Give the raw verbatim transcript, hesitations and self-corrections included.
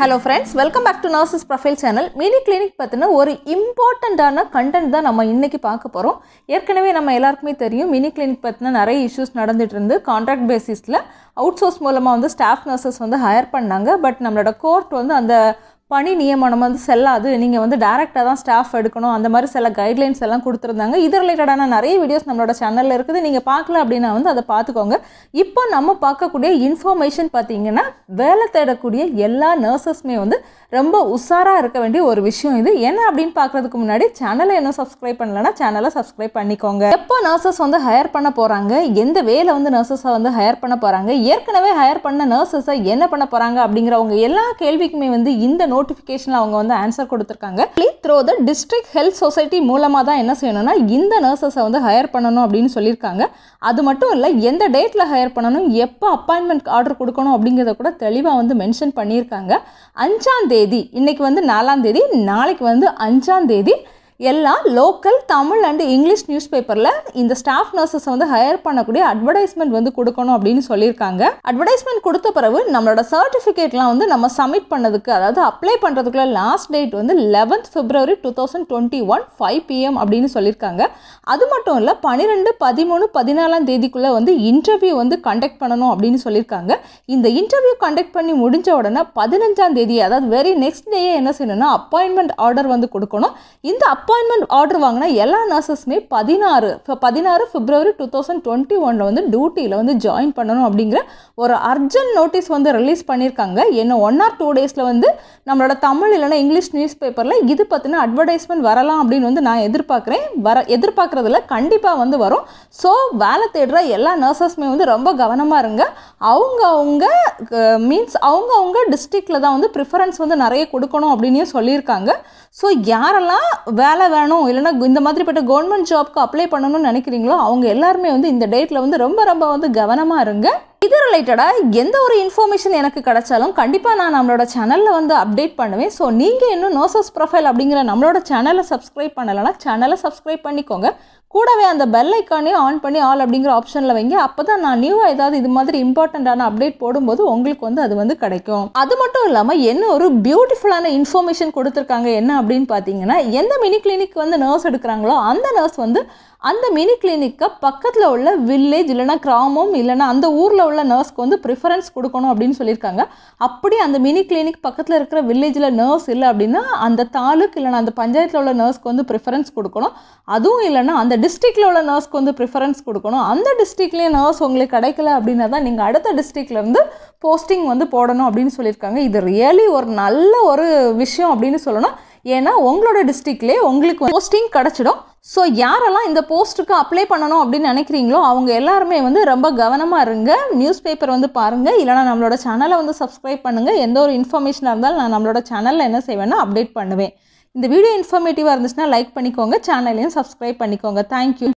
Hello friends, welcome back to Nurses Profile channel. Mini-Clinic Pathin ஒரு இம்பார்ட்டண்டான content தான் நம்ம இன்னைக்கு பார்க்க போறோம். ஏற்கனவே நம்ம எல்லாருக்குமே தெரியும் Mini-Clinic Pathin நிறைய இஷ்யூஸ் நடந்துட்டு இருந்து கான்ட்ராக்ட் பேசிஸ்ல அவுட்சோர்ஸ் மூலமா வந்து ஸ்டாஃப் நர்சஸ் வந்து ஹையர் பண்ணாங்க. பட் நம்மளோட கோர்ட் வந்து அந்த பணி நியமனம் வந்து செல்லாது, நீங்கள் வந்து டைரெக்டாக தான் ஸ்டாஃப் எடுக்கணும் அந்த மாதிரி சில கைட்லைன்ஸ் எல்லாம் கொடுத்துருந்தாங்க. இது ரிலேட்டடான நிறைய வீடியோஸ் நம்மளோட சேனலில் இருக்குது, நீங்கள் பார்க்கல அப்படின்னா வந்து அதை பார்த்துக்கோங்க. இப்போ நம்ம பார்க்கக்கூடிய இன்ஃபர்மேஷன் பார்த்தீங்கன்னா வேலை தேடக்கூடிய எல்லா நர்சஸுமே வந்து ரொம்ப உஷாராக இருக்க வேண்டிய ஒரு விஷயம் இது. என்ன அப்படின்னு பார்க்குறதுக்கு முன்னாடி சேனலை இன்னும் சப்ஸ்கிரைப் பண்ணலன்னா சேனலை சப்ஸ்கிரைப் பண்ணிக்கோங்க. எப்போ நர்சஸ் வந்து ஹையர் பண்ண போகிறாங்க, எந்த வேலை வந்து நர்சஸை வந்து ஹையர் பண்ண போகிறாங்க, ஏற்கனவே ஹையர் பண்ண நர்சஸை என்ன பண்ண போகிறாங்க அப்படிங்கிறவங்க எல்லா கேள்விக்குமே வந்து இந்த நோட்டிஃபிகேஷன்ல அவங்க வந்து ஆன்சர் கொடுத்திருக்காங்க. Through the district health society மூலமாக தான் என்ன செய்யணும்னா இந்த நர்சஸை வந்து ஹையர் பண்ணணும் அப்படின்னு சொல்லியிருக்காங்க. அது மட்டும் இல்லை, எந்த டேட்டில் ஹையர் பண்ணணும், எப்போ அப்பாயின்மெண்ட் ஆர்டர் கொடுக்கணும் அப்படிங்கிறத கூட தெளிவாக வந்து மென்ஷன் பண்ணியிருக்காங்க. அஞ்சாம் தேதி, இன்னைக்கு வந்து நாலாம் தேதி, நாளைக்கு வந்து அஞ்சாம் தேதி எல்லா local Tamil and English news பேப்பரில் இந்த ஸ்டாஃப் நர்சஸை வந்து ஹையர் பண்ணக்கூடிய அட்வர்டைஸ்மெண்ட் வந்து கொடுக்கணும் அப்படின்னு சொல்லியிருக்காங்க. அட்வர்டைஸ்மெண்ட் கொடுத்த பிறகு நம்மளோட சர்டிஃபிகேட்லாம் வந்து நம்ம சப்மிட் பண்ணதுக்கு, அதாவது அப்ளை பண்ணுறதுக்குள்ள லாஸ்ட் டேட் வந்து eleventh February two thousand twenty one, five P M அப்படின்னு சொல்லியிருக்காங்க. அது மட்டும் இல்லை, பன்னிரெண்டு பதிமூணு பதினாலாம் தேதிக்குள்ளே வந்து இன்டர்வியூ வந்து கண்டக்ட் பண்ணணும் அப்படின்னு சொல்லியிருக்காங்க. இந்த இன்டர்வியூ கண்டக்ட் பண்ணி முடிஞ்ச உடனே பதினஞ்சாம் தேதி, அதாவது வெரி நெக்ஸ்ட் டேயே என்ன செய்யணும்னா அப்பாயின்மெண்ட் ஆர்டர் வந்து கொடுக்கணும். இந்த அப்பாயின்மெண்ட் ஆர்டர் வாங்கினா எல்லா நர்சஸுமே பதினாறு பதினாறு பிப்ரவரி டூ தௌசண்ட் டுவெண்ட்டி ஒன்ல வந்து டியூட்டியில் வந்து ஜாயின் பண்ணணும் அப்படிங்கிற ஒரு அர்ஜென்ட் நோட்டீஸ் வந்து ரிலீஸ் பண்ணியிருக்காங்க. இன்னும் ஒன் ஆர் டூ டேஸில் வந்து நம்மளோட தமிழ் இல்லைனா இங்கிலீஷ் நியூஸ் பேப்பரில் இது பற்றின அட்வர்டைஸ்மெண்ட் வரலாம் அப்படின்னு வந்து நான் எதிர்பார்க்குறேன். வர எதிர்பார்க்குறதுல கண்டிப்பாக வந்து வரும். ஸோ வேலை தேடுற எல்லா நர்சஸுமே வந்து ரொம்ப கவனமாக இருங்க. அவங்க அவங்க மீன்ஸ் அவங்க அவங்க டிஸ்ட்ரிக்டில் தான் வந்து ப்ரிஃபரன்ஸ் வந்து நிறைய கொடுக்கணும் அப்படின்னு சொல்லியிருக்காங்க. ஸோ யாரெல்லாம் வேலை வேணும் இல்லைன்னா இந்த மாதிரிப்பட்ட கவர்மெண்ட் ஜாப்க்கு அப்ளை பண்ணணும்னு நினைக்கிறீங்களோ அவங்க எல்லாருமே வந்து இந்த டேட்ல வந்து ரொம்ப ரொம்ப வந்து கவனமா இருங்க. இது ரிலேட்டடாக எந்த ஒரு இன்ஃபர்மேஷன் எனக்கு கிடைச்சாலும் கண்டிப்பாக நான் நம்மளோட சேனலில் வந்து அப்டேட் பண்ணுவேன். ஸோ நீங்கள் இன்னும் நர்சஸ் ப்ரொஃபைல் அப்படிங்கிற நம்மளோட சேனலை சப்ஸ்கிரைப் பண்ணலைன்னா சேனலை சப்ஸ்கிரைப் பண்ணிக்கோங்க. கூடவே அந்த பெல் ஐக்கானே ஆன் பண்ணி ஆல் அப்படிங்கிற ஆப்ஷனில் வைங்க. அப்போ தான் நான் நியூவாக ஏதாவது இது மாதிரி இம்பார்ட்டண்ட்டான அப்டேட் போடும்போது உங்களுக்கு வந்து அது வந்து கிடைக்கும். அது மட்டும் இல்லாமல் என்ன ஒரு பியூட்டிஃபுல்லான இன்ஃபர்மேஷன் கொடுத்துருக்காங்க. என்ன அப்படின்னு பார்த்தீங்கன்னா எந்த மினி கிளினிக் வந்து நர்ஸ் எடுக்கிறாங்களோ அந்த நர்ஸ் வந்து அந்த மினி கிளினிக்கை பக்கத்தில் உள்ள வில்லேஜ் இல்லைனா கிராமம் இல்லைனா அந்த ஊரில் உள்ள நர்ஸ்க்கு வந்து ப்ரிஃபரன்ஸ் கொடுக்கணும் அப்படின்னு சொல்லியிருக்காங்க. அப்படி அந்த மினி கிளினிக் பக்கத்தில் இருக்கிற வில்லேஜில் நர்ஸ் இல்லை அப்படின்னா அந்த தாலுக்கு இல்லைனா அந்த பஞ்சாயத்தில் உள்ள நர்ஸ்க்கு வந்து ப்ரிஃபரன்ஸ் கொடுக்கணும். அதுவும் இல்லைனா அந்த டிஸ்ட்ரிக்டில் உள்ள நர்ஸ்க்கு வந்து ப்ரிஃபரன்ஸ் கொடுக்கணும். அந்த டிஸ்ட்ரிக்ட்லேயும் நர்ஸ் உங்களுக்கு கிடைக்கல அப்படின்னா தான் நீங்கள் அடுத்த டிஸ்ட்ரிக்ட்லேருந்து போஸ்டிங் வந்து போடணும் அப்படின்னு சொல்லியிருக்காங்க. இது ரியலி ஒரு நல்ல ஒரு விஷயம் அப்படின்னு சொல்லணும். ஏன்னா உங்களோட டிஸ்ட்ரிக்ட்லேயே உங்களுக்கு போஸ்டிங் கிடச்சிடும். ஸோ யாரெல்லாம் இந்த போஸ்ட்டுக்கு அப்ளை பண்ணணும் அப்படின்னு நினைக்கிறீங்களோ அவங்க எல்லாருமே வந்து ரொம்ப கவனமாக இருங்க. நியூஸ் பேப்பர் வந்து பாருங்கள், இல்லைனா நம்மளோட சேனலை வந்து சப்ஸ்கிரைப் பண்ணுங்கள். எந்த ஒரு இன்ஃபர்மேஷனாக இருந்தாலும் நான் நம்மளோட சேனலில் என்ன செய்வேன்னா அப்டேட் பண்ணுவேன். இந்த வீடியோ இன்ஃபர்மேட்டிவாக இருந்துச்சுன்னா லைக் பண்ணிக்கோங்க, சேனலையும் சப்ஸ்கிரைப் பண்ணிக்கோங்க. தேங்க்யூ.